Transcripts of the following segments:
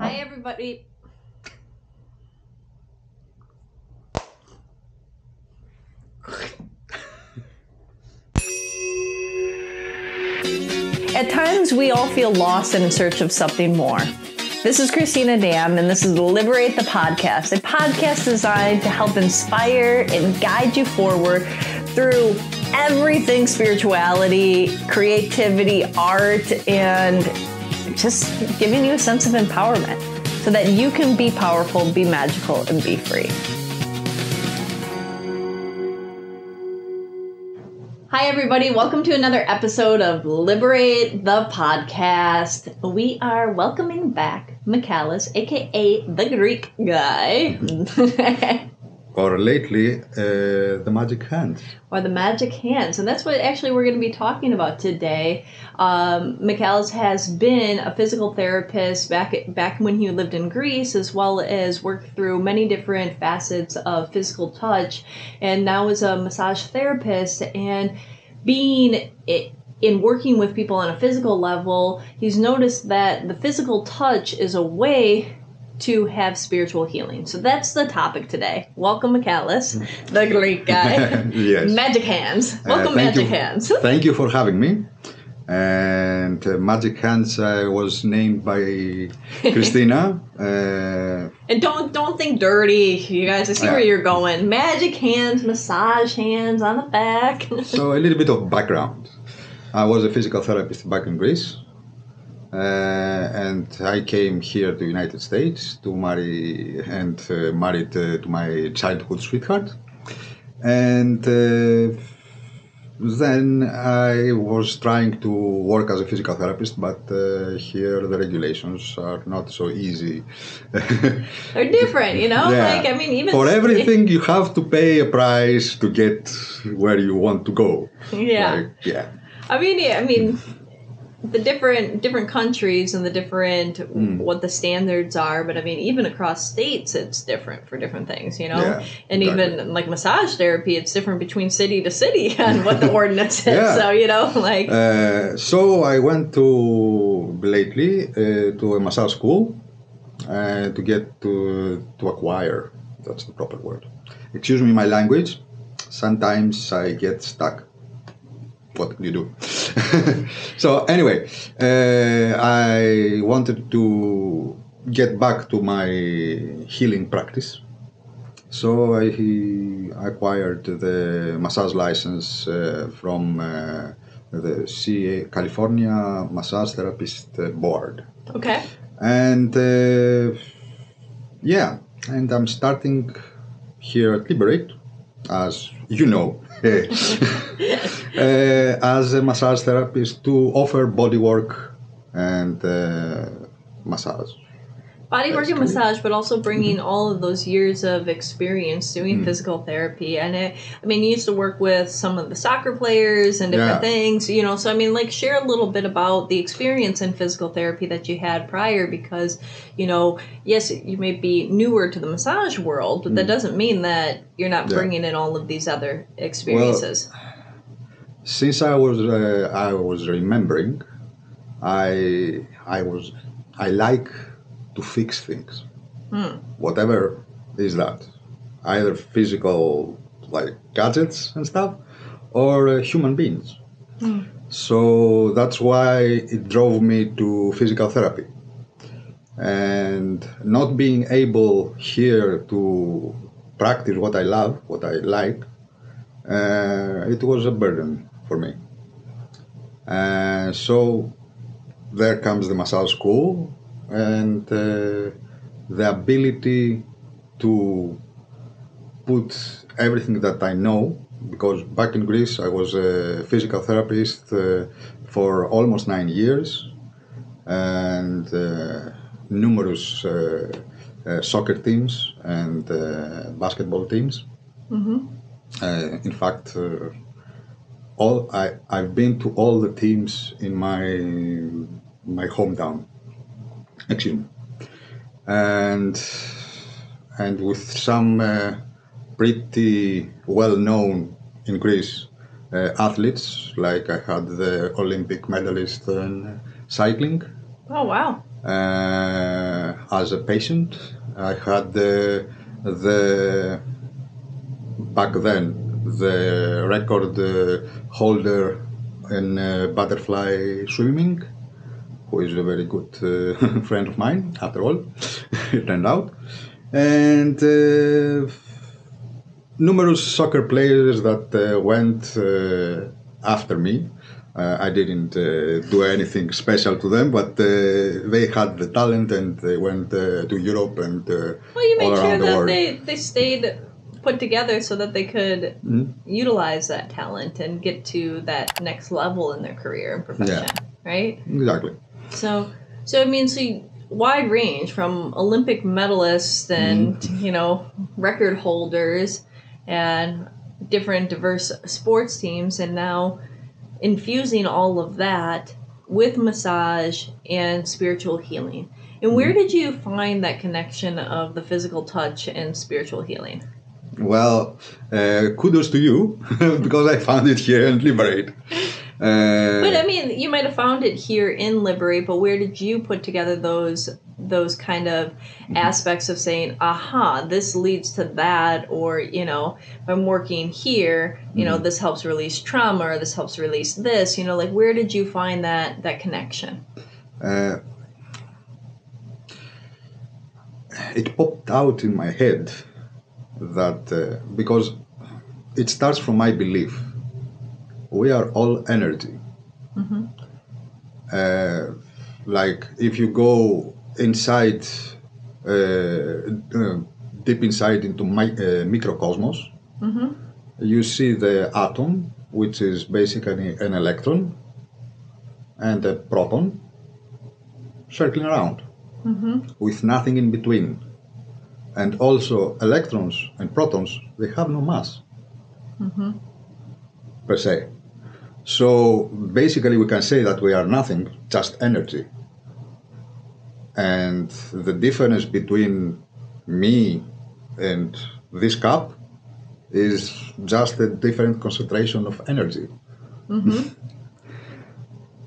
Hi, everybody. At times, we all feel lost and in search of something more. This is Cristina Dam, and this is Liberate the Podcast, a podcast designed to help inspire and guide you forward through everything spirituality, creativity, art, and just giving you a sense of empowerment so that you can be powerful, be magical, and be free. Hi, everybody. Welcome to another episode of Liberate the Podcast. We are welcoming back Michalis, a.k.a. the Greek guy. Or lately, the magic hand. Or the magic hand. So that's what actually we're going to be talking about today. Michalis has been a physical therapist back when he lived in Greece, as well as worked through many different facets of physical touch, and now is a massage therapist. And being in working with people on a physical level, he's noticed that the physical touch is a way to have spiritual healing. So that's the topic today. Welcome, Michalis, the Greek guy. Yes. Magic hands. Welcome, Magic Hands. Thank you for having me. And Magic Hands was named by Cristina. And don't think dirty, you guys. I see where you're going. Magic hands, massage hands on the back. So a little bit of background. I was a physical therapist back in Greece. And I came here to the United States to marry and married to my childhood sweetheart. And then I was trying to work as a physical therapist, but here the regulations are not so easy. They're different, you know? Yeah. Like, I mean, even for everything, you have to pay a price to get where you want to go. Yeah. Like, yeah. I mean, the different countries and the different what the standards are, but I mean, even across states, it's different for different things, you know. Yeah, and exactly. Even like massage therapy, it's different between city to city on what the ordinance is. Yeah. So you know, like. So I went to lately to a massage school to get to acquire. That's the proper word. Excuse me, my language. Sometimes I get stuck. What can you do? So anyway, I wanted to get back to my healing practice. So I acquired the massage license from the CA, California Massage Therapist Board. Okay. And and I'm starting here at Liberate, as you know. As a massage therapist to offer body work and massage. Body work and massage, but also bringing all of those years of experience doing physical therapy. And I mean, you used to work with some of the soccer players and different things, you know. So, I mean, like, share a little bit about the experience in physical therapy that you had prior, because, you know, yes, you may be newer to the massage world, but that doesn't mean that you're not bringing in all of these other experiences. Well, since I was remembering, I like to fix things, whatever is that, either physical, like gadgets and stuff, or human beings. So that's why it drove me to physical therapy. And not being able here to practice what I love, what I like, it was a burden for me. So there comes the massage school, and the ability to put everything that I know, because back in Greece I was a physical therapist for almost 9 years, and numerous soccer teams and basketball teams. In fact, I've been to all the teams in my hometown. Excuse me. And with some pretty well-known in Greece athletes, like I had the Olympic medalist in cycling. Oh, wow. as a patient. I had the back then the record holder in butterfly swimming, who is a very good friend of mine, after all, it turned out. And numerous soccer players that went after me. I didn't do anything special to them, but they had the talent and they went to Europe and all around the world. Well, you made sure that they stayed put together so that they could utilize that talent and get to that next level in their career and profession, right? Exactly. So I mean, so you, wide range from Olympic medalists and, you know, record holders and different diverse sports teams, and now infusing all of that with massage and spiritual healing. And where did you find that connection of the physical touch and spiritual healing? Well, kudos to you, because I found it here in Liberate. But I mean, you might have found it here in Liberate, but where did you put together those kind of aspects of saying, aha, this leads to that, or, you know, if I'm working here, you know, this helps release trauma, or this helps release this, you know, like, where did you find that connection? It popped out in my head that, because it starts from my belief, we are all energy. Like, if you go inside, deep inside into my microcosmos, you see the atom, which is basically an electron and a proton circling around with nothing in between. And also electrons and protons, they have no mass per se. So basically we can say that we are nothing, just energy. And the difference between me and this cup is just a different concentration of energy.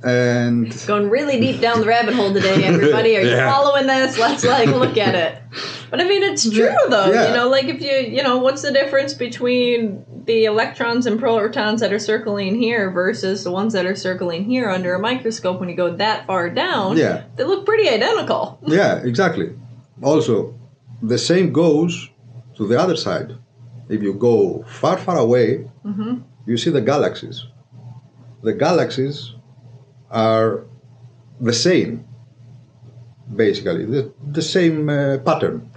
And it's going really deep down the rabbit hole today, everybody. Are you following this? Let's like look at it. But I mean, it's true though. You know, like if you know, what's the difference between the electrons and protons that are circling here versus the ones that are circling here under a microscope? When you go that far down, they look pretty identical. Yeah, exactly. Also, the same goes to the other side. If you go far, far away, you see the galaxies. The galaxies are the same, basically, the same pattern.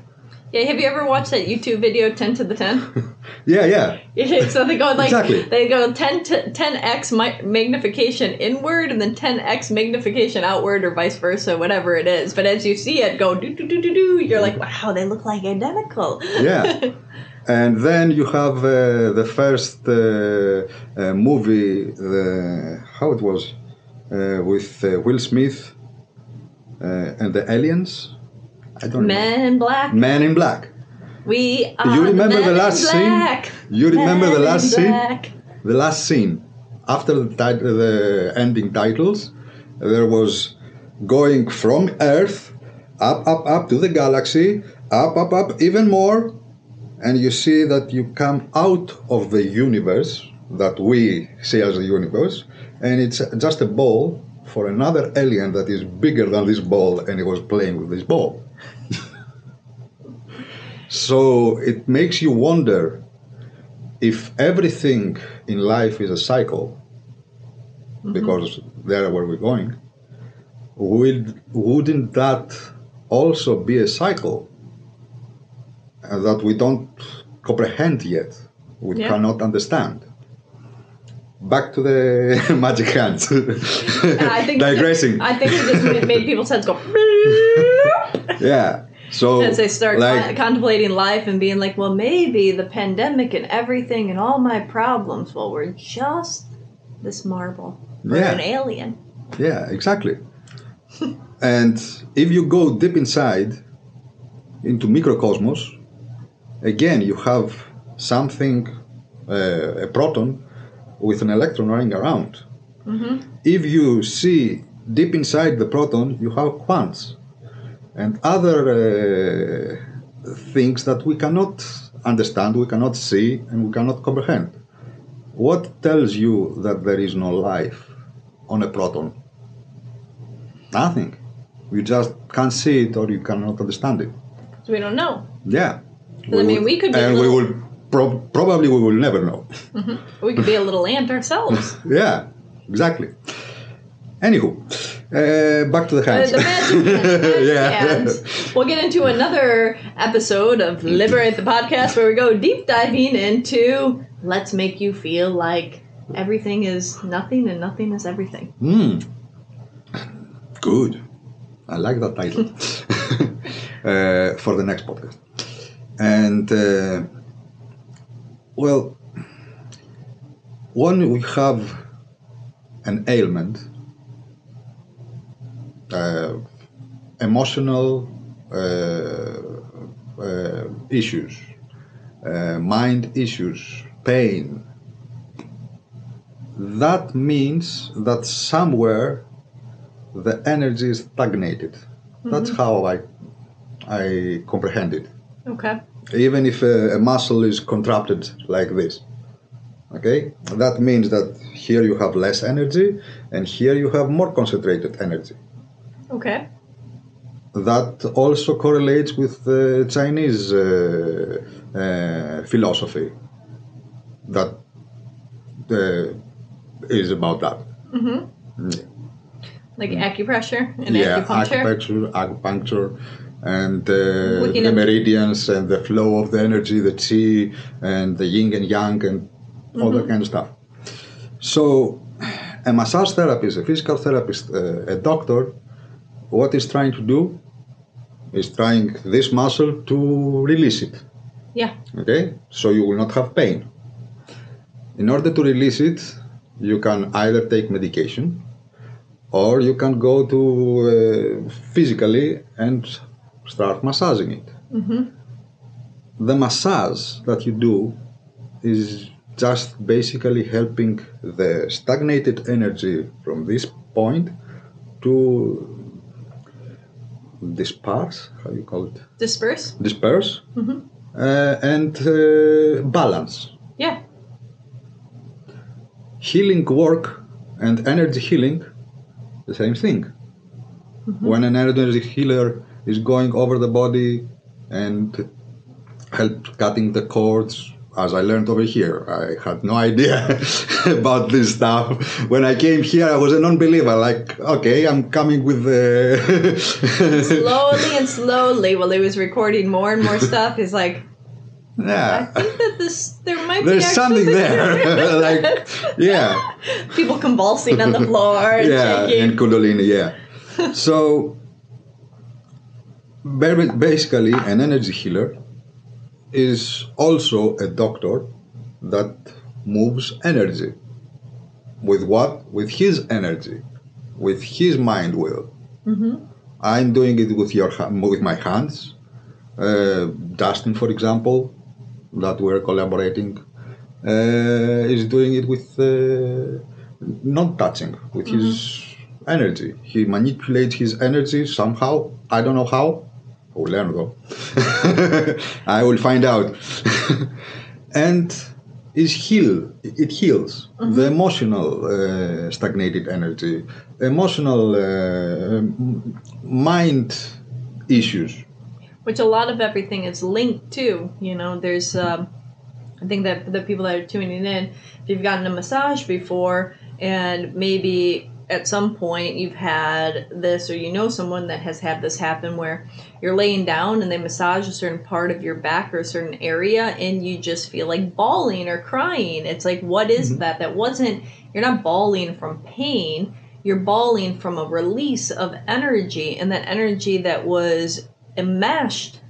Yeah, have you ever watched that YouTube video, 10 to the 10? yeah. So they go like, they go 10x magnification inward and then 10x magnification outward or vice versa, whatever it is. But as you see it go do-do-do-do-do, you're like, wow, they look like identical. Yeah. And then you have the first movie, how it was, with Will Smith and the aliens. I don't Men in Black. Men in Black. We are you remember the last scene? You remember the last scene? The last scene. After the ending titles, there was going from Earth, up, up, up to the galaxy, up, up, up, even more. And you see that you come out of the universe that we see as the universe, and it's just a ball for another alien that is bigger than this ball, and he was playing with this ball. So it makes you wonder if everything in life is a cycle, because there where we're going, wouldn't that also be a cycle that we don't comprehend yet, we cannot understand? Back to the magic hands. Digressing. I think it just made people's heads go. So as they start like, contemplating life and being like, well, maybe the pandemic and everything and all my problems, well, we're just this marble or an alien. Yeah, exactly. And if you go deep inside into microcosmos, again, you have something, a proton with an electron running around. If you see deep inside the proton, you have quarks. and other things that we cannot understand, we cannot see, and we cannot comprehend. What tells you that there is no life on a proton? Nothing. You just can't see it, or you cannot understand it. So we don't know. Yeah. We could be probably we will never know. Mm-hmm. We could be a little ant ourselves. Yeah, exactly. Anywho, back to the hands. The magic hands. We'll get into another episode of Liberate the Podcast, where we go deep diving into let's make you feel like everything is nothing and nothing is everything. Mm. Good. I like that title. For the next podcast. And, well, when we have an ailment, emotional issues, mind issues, pain, that means that somewhere the energy is stagnated. Mm-hmm. That's how I comprehend it. Okay. Even if a muscle is contracted like this, okay, that means that here you have less energy and here you have more concentrated energy. Okay. That also correlates with the Chinese philosophy that is about that. Mm-hmm. Yeah. Like acupressure and acupuncture. And the meridians and the flow of the energy, the chi and the yin and yang and all that kind of stuff. So a massage therapist, a physical therapist, a doctor, what he's trying to do is trying this muscle to release it. Yeah. Okay? So you will not have pain. In order to release it, you can either take medication or you can go to physically and start massaging it. Mm-hmm. The massage that you do is just basically helping the stagnated energy from this point to disperse, how you call it? Disperse. Disperse. Mm-hmm. And balance. Yeah. Healing work and energy healing, the same thing. Mm-hmm. When an energy healer is going over the body and help cutting the cords, as I learned over here. I had no idea about this stuff. When I came here, I was a non-believer. Like, okay, I'm coming with the... slowly, while he was recording more and more stuff, he's like, yeah, I think that there's something there. Like, yeah. People convulsing on the floor. And and Kundalini, yeah. So... basically, an energy healer is also a doctor that moves energy. With what? With his energy, with his mind will. Mm-hmm. I'm doing it with my hands. Justin, for example, that we're collaborating, is doing it with not touching, with his energy. He manipulates his energy somehow. I don't know how. I will learn though. I will find out. And it heals the emotional stagnated energy, emotional mind issues. Which a lot of everything is linked to. You know, there's, I think that the people that are tuning in, if you've gotten a massage before and maybe at some point you've had this, or you know someone that has had this happen, where you're laying down and they massage a certain part of your back or a certain area and you just feel like bawling or crying. It's like, what is that? That wasn't, you're not bawling from pain, you're bawling from a release of energy, and that energy that was enmeshed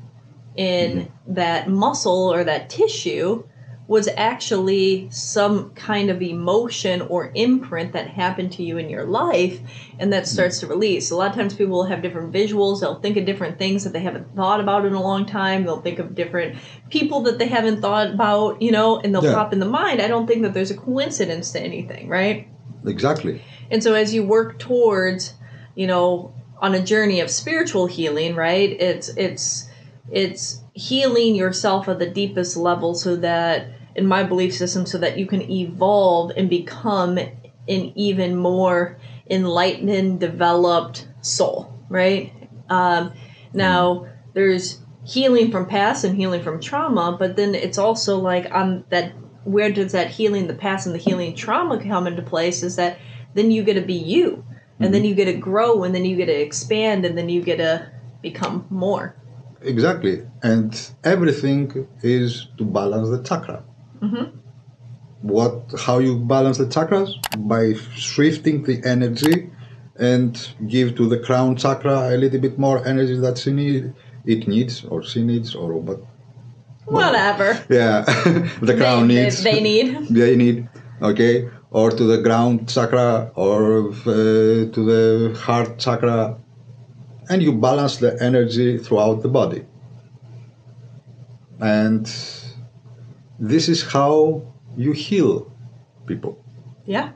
in that muscle or that tissue was actually some kind of emotion or imprint that happened to you in your life, and that starts to release. A lot of times people will have different visuals, they'll think of different things that they haven't thought about in a long time, they'll think of different people that they haven't thought about, you know, and they'll pop in the mind. I don't think that there's a coincidence to anything, right? Exactly. And so as you work towards, you know, on a journey of spiritual healing, right? It's healing yourself at the deepest level, so that, in my belief system, so that you can evolve and become an even more enlightened, developed soul, right? Now there's healing from past and healing from trauma, but then it's also like where does that healing, the past and the healing trauma come into place, is that then you get to be you, and then you get to grow, and then you get to expand, and then you get to become more. Exactly. And everything is to balance the chakra. How you balance the chakras? By shifting the energy and give to the crown chakra a little bit more energy that the crown needs. They need. Okay. Or to the ground chakra, or to the heart chakra. And you balance the energy throughout the body. And this is how you heal people. Yeah.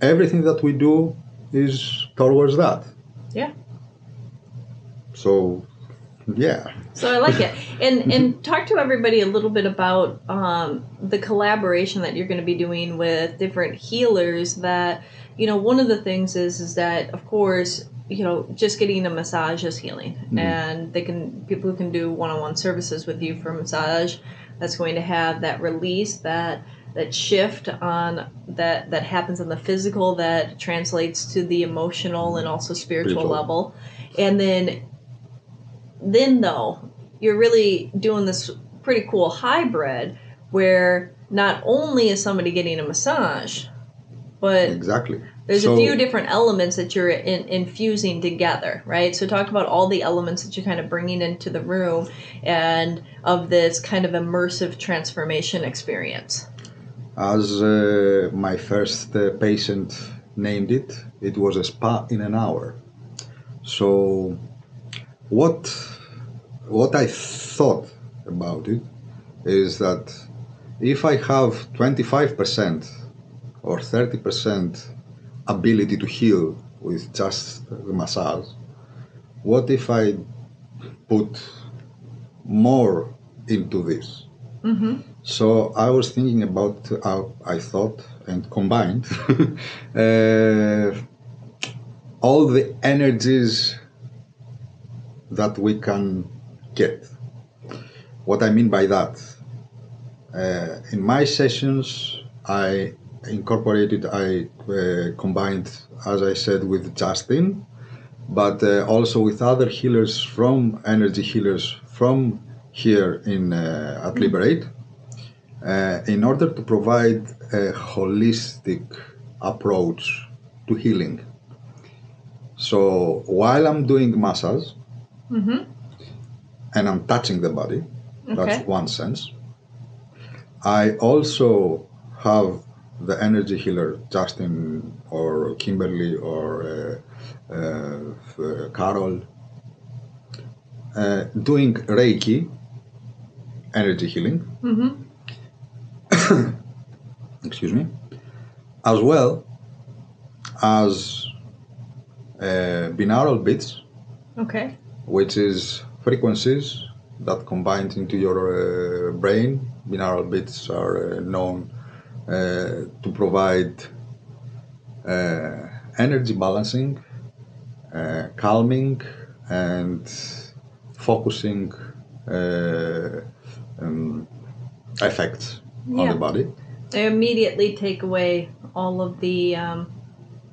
Everything that we do is towards that. Yeah. So, yeah. So I like it. And talk to everybody a little bit about the collaboration that you're going to be doing with different healers. That, you know, one of the things is that, of course, you know, just getting a massage is healing, and people who can do one-on-one services with you for massage, that's going to have that release, that shift on that happens on the physical, that translates to the emotional and also spiritual level. And then though, you're really doing this pretty cool hybrid where not only is somebody getting a massage, but exactly. There's a few different elements that you're infusing together, right? So talk about all the elements that you're kind of bringing into the room and of this kind of immersive transformation experience. As my first patient named it, it was a spa in an hour. So what I thought about it is that if I have 25% or 30% ability to heal with just the massage, what if I put more into this? So I was thinking about how I thought and combined all the energies that we can get. What I mean by that, in my sessions, I incorporated, I combined, as I said, with Justin, but also with other healers energy healers from here at Liberate, in order to provide a holistic approach to healing. So while I'm doing massage and I'm touching the body, that's one sense, I also have the energy healer, Justin or Kimberly or Carol, doing Reiki, energy healing, excuse me, as well as binaural beats, which is frequencies that combine into your brain. Binaural beats are known to provide energy balancing, calming, and focusing effects on the body. They immediately take away all of the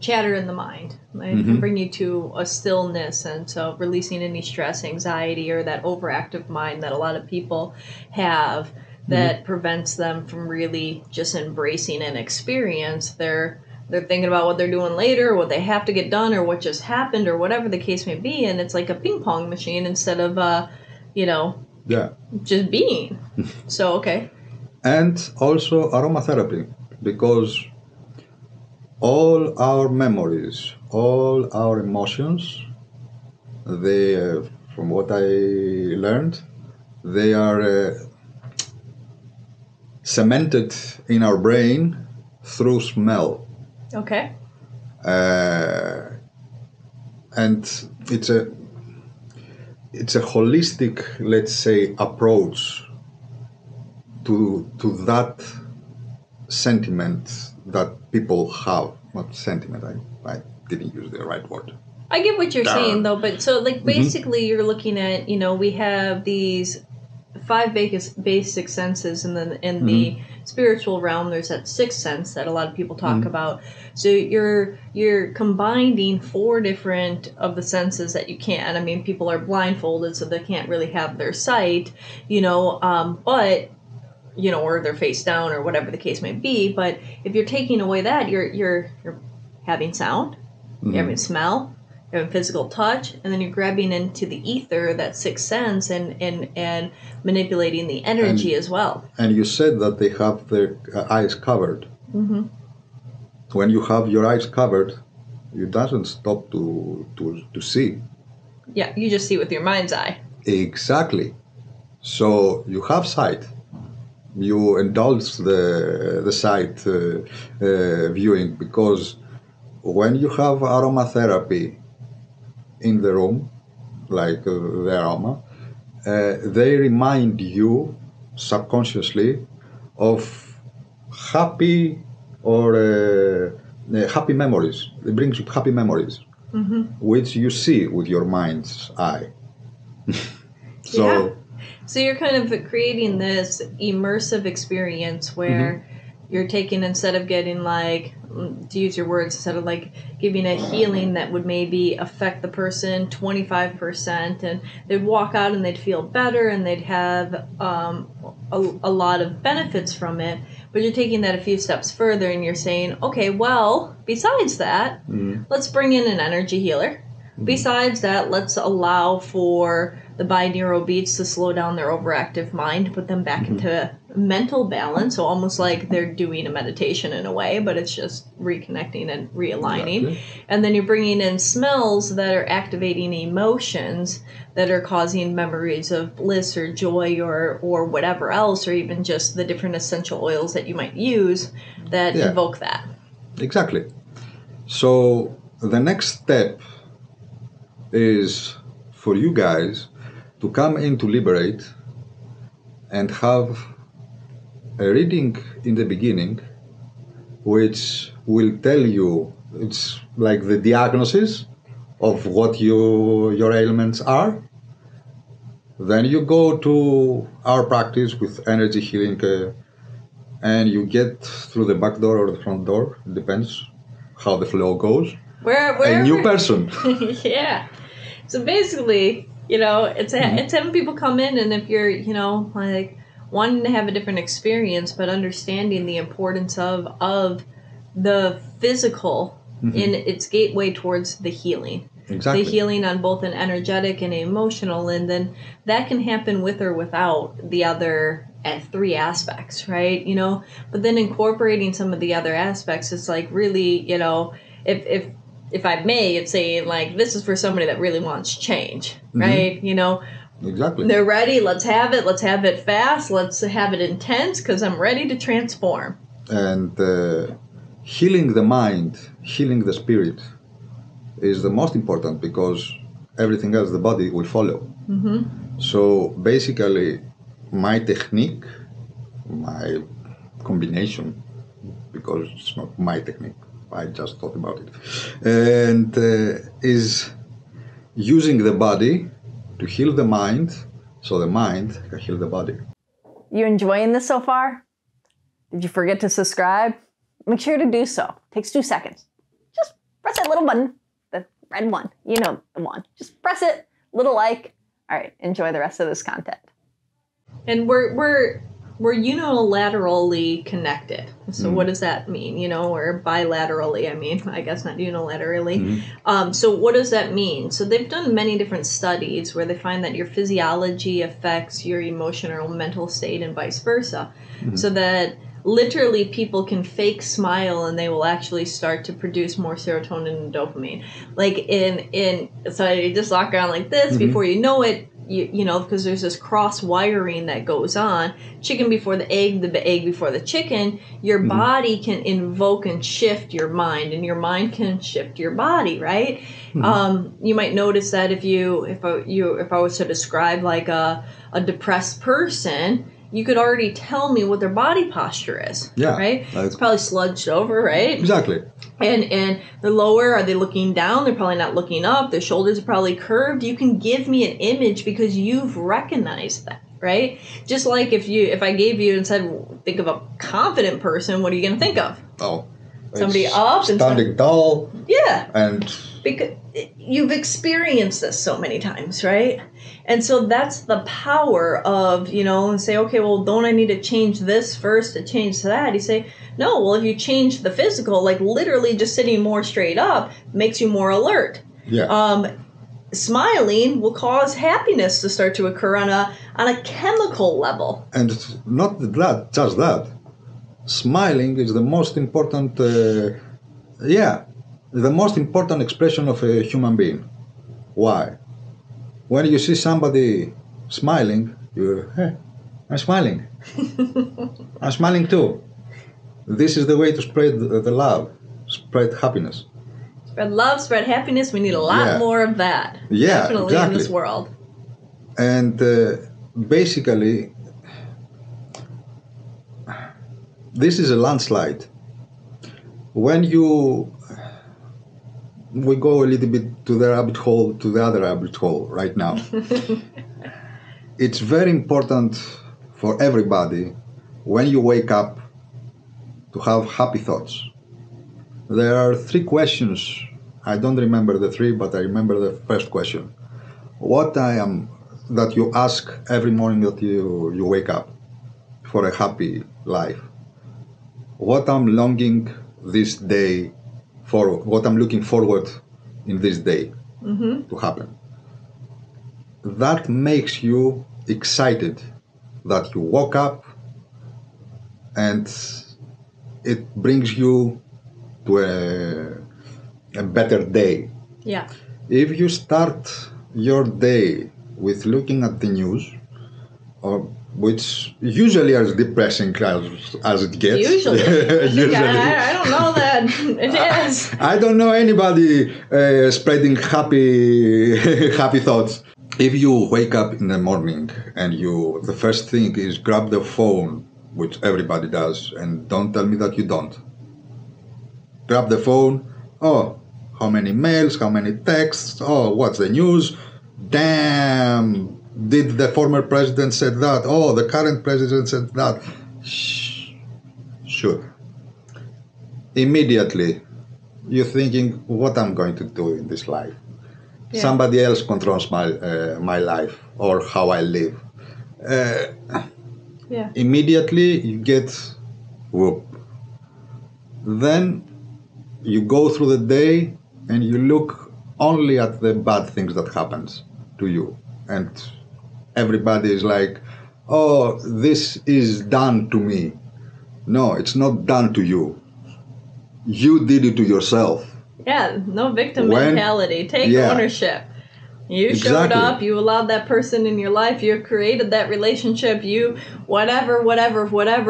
chatter in the mind, right? And bring you to a stillness, and so releasing any stress, anxiety, or that overactive mind that a lot of people have, that prevents them from really just embracing an experience. They're thinking about what they're doing later, what they have to get done, or what just happened, or whatever the case may be, and it's like a ping pong machine instead of just being. So and also aromatherapy, because all our memories, all our emotions, they from what I learned, they are cemented in our brain through smell. and it's a holistic, let's say, approach to that sentiment that people have. Not sentiment, I didn't use the right word. I get what you're saying, though, but so, like, basically you're looking at, you know, we have these five basic senses, and then in the spiritual realm there's that sixth sense that a lot of people talk about. So you're combining four different of the senses that you can't. I mean, people are blindfolded, so they can't really have their sight, you know, but you know, or they're face down or whatever the case may be. But if you're taking away that, you're having sound, you're having smell, you're having physical touch, and then you're grabbing into the ether, that sixth sense, and manipulating the energy as well. And you said that they have their eyes covered. Mm-hmm. When you have your eyes covered, it doesn't stop to see. Yeah, you just see with your mind's eye. Exactly. So you have sight. You indulge the sight viewing, because when you have aromatherapy in the room, like the aroma, they remind you subconsciously of happy memories. It brings you happy memories, which you see with your mind's eye. So. Yeah. So you're kind of creating this immersive experience where you're taking, instead of getting, like, to use your words, instead of like giving a healing that would maybe affect the person 25%, and they'd walk out and they'd feel better and they'd have a lot of benefits from it. But you're taking that a few steps further and you're saying, okay, well, besides that, let's bring in an energy healer. Besides that, let's allow for the binaural beats to slow down their overactive mind, put them back into mental balance, so almost like they're doing a meditation in a way, but it's just reconnecting and realigning. Exactly. And then you're bringing in smells that are activating emotions that are causing memories of bliss or joy or whatever else, or even just the different essential oils that you might use that evoke that. Exactly. So the next step is for you guys to come in to Liberate and have a reading in the beginning, which will tell you, it's like the diagnosis of what your ailments are. Then you go to our practice with energy healing, and you get through the back door or the front door, it depends how the flow goes, a new person. Yeah. So basically, you know, it's having people come in, and if you're, you know, like, wanting to have a different experience, but understanding the importance of the physical in its gateway towards the healing. Exactly. The healing on both an energetic and emotional, and then that can happen with or without the other three aspects, right? You know, but then incorporating some of the other aspects is, like, really, you know, if I may, it's saying, like, this is for somebody that really wants change, right? You know? Exactly. They're ready. Let's have it fast. Let's have it intense, because I'm ready to transform. And healing the mind, healing the spirit is the most important, because everything else, the body, will follow. So basically, my technique, my combination, because it's not my technique, I just thought about it, and is using the body to heal the mind, so the mind can heal the body. You enjoying this so far? Did you forget to subscribe? Make sure to do so. It takes 2 seconds. Just press that little button, the red one, you know, the one. Just press it, little like. All right, enjoy the rest of this content. And we're unilaterally connected. So what does that mean? You know, or bilaterally, I mean, I guess not unilaterally. So what does that mean? So they've done many different studies where they find that your physiology affects your emotional mental state and vice versa. So that literally people can fake smile and they will actually start to produce more serotonin and dopamine. Like so you just walk around like this, before you know it, you know, because there's this cross wiring that goes on. Chicken before the egg before the chicken. Your body can invoke and shift your mind, and your mind can shift your body, right? You might notice that if I was to describe like a depressed person, you could already tell me what their body posture is. Yeah, right. It's probably sludged over, right? Exactly. And they're lower. Are they looking down? They're probably not looking up. Their shoulders are probably curved. You can give me an image because you've recognized that, right? Just like if I gave you and said, think of a confident person, what are you going to think of? Oh, somebody up and standing tall. Yeah, and because you've experienced this so many times, right? And so that's the power of, you know, and say, okay, well, don't I need to change this first to change that? You say, no, well, if you change the physical, like literally just sitting more straight up makes you more alert. Yeah. Smiling will cause happiness to start to occur on a chemical level. And it's not that, just that. Smiling is the most important, the most important expression of a human being. Why? When you see somebody smiling, I'm smiling. I'm smiling too. This is the way to spread the love, spread happiness. Spread love, spread happiness. We need a lot more of that. Yeah, definitely exactly. In this world. And basically, this is a landslide. When we go a little bit to the other rabbit hole right now. It's very important for everybody when you wake up to have happy thoughts. There are three questions. I don't remember the three, but I remember the first question. That you ask every morning that you wake up for a happy life. What I'm longing this day for, what I'm looking forward in this day to happen. That makes you excited that you woke up, and it brings you to a better day. Yeah. If you start your day with looking at the news, which usually are as depressing as it gets. Usually. I don't know that it is. I don't know anybody spreading happy thoughts. If you wake up in the morning and the first thing is grab the phone, which everybody does, and don't tell me that you don't. Grab the phone. Oh, how many mails? How many texts? Oh, what's the news? Damn. Did the former president said that? Oh, the current president said that. Sure. Immediately, you're thinking, what I'm going to do in this life? Yeah. Somebody else controls my life or how I live. Immediately, you get whoop. Then you go through the day and you look only at the bad things that happens to you. And everybody is like, oh, this is done to me. No, it's not done to you. You did it to yourself. Yeah, no victim mentality. Take ownership. You showed up. You allowed that person in your life. You created that relationship. You whatever.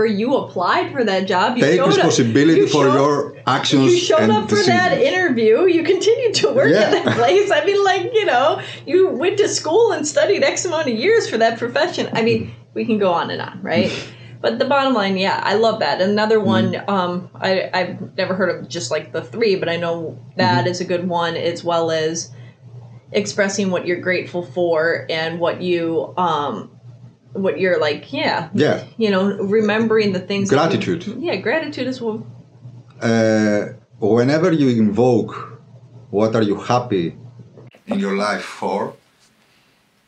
You applied for that job. You take responsibility for your actions. You showed up for that interview. You continued to work at that place. I mean, like, you know, you went to school and studied X amount of years for that profession. I mean, we can go on and on, right? But the bottom line, I love that. Another one, I've never heard of just like the three, but I know that is a good one, as well as expressing what you're grateful for and what you're like, you know, remembering the things. Gratitude. Gratitude as well. Whenever you invoke, what are you happy in your life for?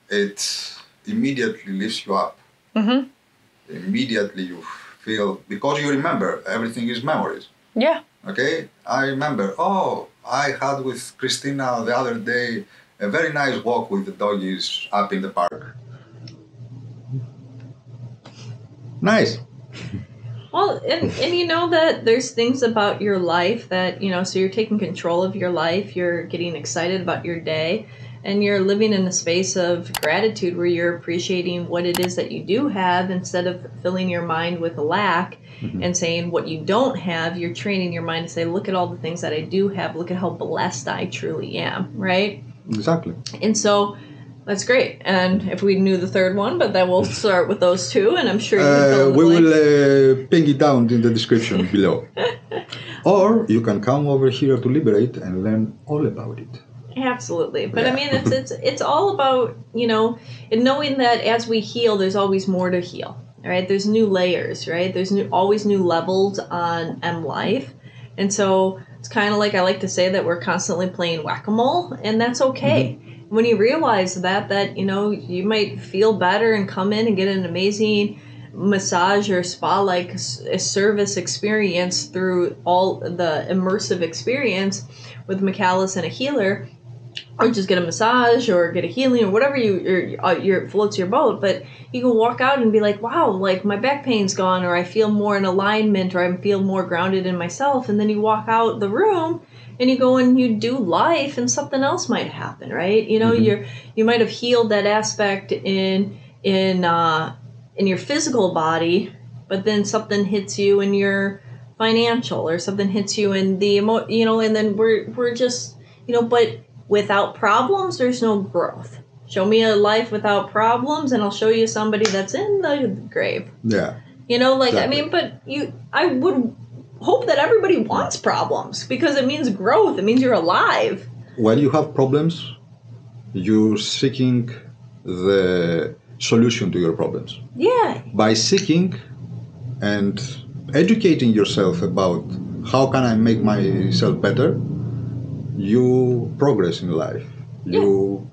It immediately lifts you up. Mm-hmm. Immediately you feel, because you remember, everything is memories. Yeah. Okay, I remember. Oh, I had with Cristina the other day a very nice walk with the doggies up in the park. Nice. Well, and you know that there's things about your life that, you know, so you're taking control of your life, you're getting excited about your day. and you're living in a space of gratitude where you're appreciating what it is that you do have instead of filling your mind with lack and saying what you don't have. You're training your mind to say, look at all the things that I do have. Look at how blessed I truly am, right? Exactly. And so that's great. And if we knew the third one, but then we'll start with those two, and I'm sure you can fill in the will ping it down in the description below. Or you can come over here to Liberate and learn all about it. Absolutely. But yeah. I mean, it's all about, you know, and knowing that as we heal, there's always more to heal, right? There's new layers, right? There's always new levels on life. And so it's kind of like I like to say that we're constantly playing whack-a-mole, and that's okay. Mm-hmm. When you realize that, you know, you might feel better and come in and get an amazing massage or spa-like service experience through all the immersive experience with Michalis and a healer, or just get a massage or get a healing or whatever your floats your boat. But you can walk out and be like, wow, like my back pain's gone, or I feel more in alignment, or I feel more grounded in myself. And then you walk out the room and you go and you do life, and something else might happen, right? You know, you might have healed that aspect in your physical body, but then something hits you in your financial, or something hits you in the and then we're just, you know, but without problems, there's no growth. Show me a life without problems, and I'll show you somebody that's in the grave. Yeah. You know, like, exactly. I mean, but I would hope that everybody wants problems, because it means growth. It means you're alive. When you have problems, you're seeking the solution to your problems. Yeah. By seeking and educating yourself about how can I make myself better, you progress in life. Yeah. You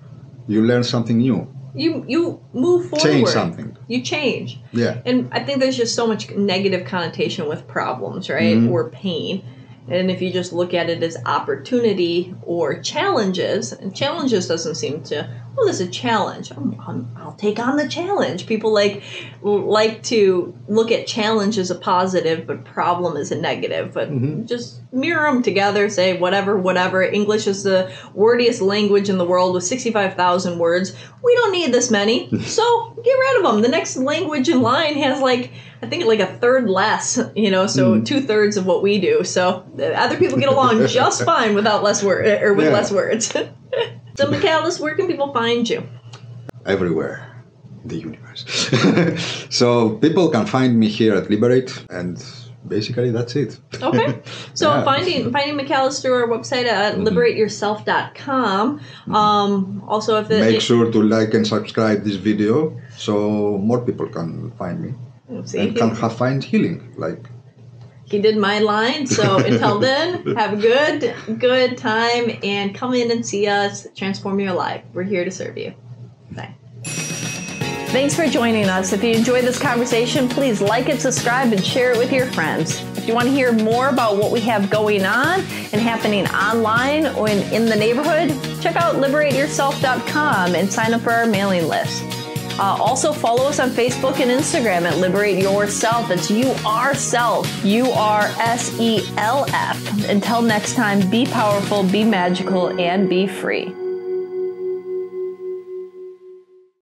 learn something new. You move forward. Change something. You change. Yeah. And I think there's just so much negative connotation with problems, right? Mm-hmm. Or pain. And if you just look at it as opportunity or challenges, and challenges doesn't seem to, well, there's a challenge. I'll take on the challenge. People like to look at challenge as a positive, but problem as a negative. But just mirror them together, say whatever. English is the wordiest language in the world with 65,000 words. We don't need this many, so get rid of them. The next language in line has I think a third less, you know, so 2/3 of what we do. So other people get along just fine without less word, or with less words. So Michalis, where can people find you? Everywhere in the universe. So people can find me here at Liberate, and basically that's it. Okay. So yeah. Finding Michalis through our website at liberateyourself.com. Also, if make sure to like and subscribe this video so more people can find me. See, and can find healing. Like he did my line. So until then, have a good time, and come in and see us. Transform your life. We're here to serve you. Bye. Thanks for joining us. If you enjoyed this conversation, please like it, subscribe, and share it with your friends. If you want to hear more about what we have going on and happening online or in the neighborhood, check out liberateyourself.com and sign up for our mailing list. Also, follow us on Facebook and Instagram at Liberate Yourself. It's URSelf, URSELF. Until next time, be powerful, be magical, and be free.